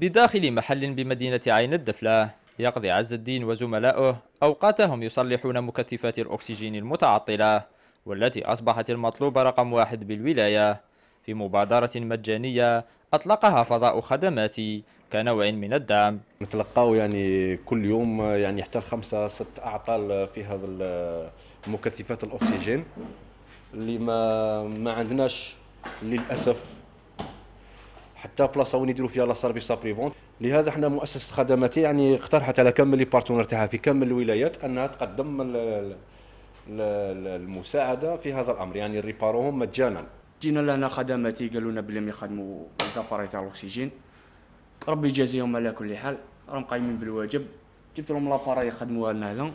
بداخل محل بمدينة عين الدفلى. يقضي عز الدين وزملاؤه أوقاتهم يصلحون مكثفات الأكسجين المتعطلة، والتي أصبحت المطلوب رقم 1 بالولاية، في مبادرة مجانية أطلقها فضاء خدماتي كنوع من الدعم. نتلقاو يعني كل يوم يعني حتى 5-6 أعطال في هذا المكثفات الأكسجين اللي ما عندناش للأسف حتى بلاصه وين يديروا فيها لا سيرفيس بريفون. لهذا احنا مؤسسه خدماتي يعني اقترحت على كامل لي بارتنر تاعها في كامل الولايات انها تقدم المساعده في هذا الامر، يعني ريباروهم مجانا. جينا لهنا خدماتي قالوا لنا بلي يخدموا زاباريتار الاكسجين، ربي يجازيهم على كل حال راهم قايمين بالواجب. جبت لهم لاباراي يخدموها لنا هنا.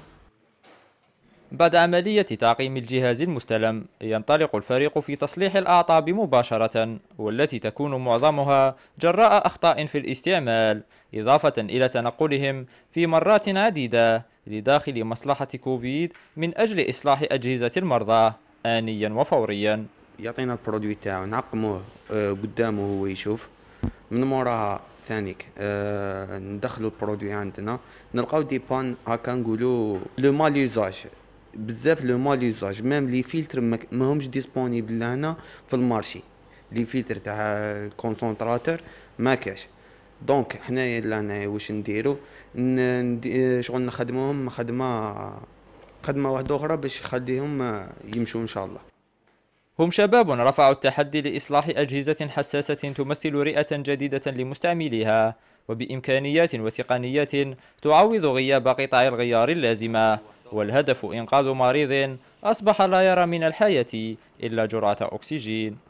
بعد عملية تعقيم الجهاز المستلم ينطلق الفريق في تصليح الأعطاب مباشرة، والتي تكون معظمها جراء أخطاء في الاستعمال، إضافة إلى تنقلهم في مرات عديدة لداخل مصلحة كوفيد من أجل إصلاح أجهزة المرضى آنيا وفوريا. يعطينا البرودوي تاعو نعقموه قدامه هو يشوف، من موراها ثانيك ندخلوا البرودوي عندنا نلقاو دي بان هاكا نقولوا لو مال يوزاج بزاف، لو مال يوزاج ميم لي فيلتر ماهمش ديسبونيبل لهنا في المارشي، لي فيلتر تاع الكونسونطراتور ما كاش. دونك حنايا لهنا واش نديرو، شغل نخدموهم خدمه واحده اخرى باش نخليهم يمشوا ان شاء الله. هم شباب رفعوا التحدي لإصلاح أجهزة حساسة تمثل رئة جديدة لمستعمليها، وبإمكانيات وتقنيات تعوض غياب قطع الغيار اللازمة، والهدف إنقاذ مريض أصبح لا يرى من الحياة إلا جرعة أكسجين.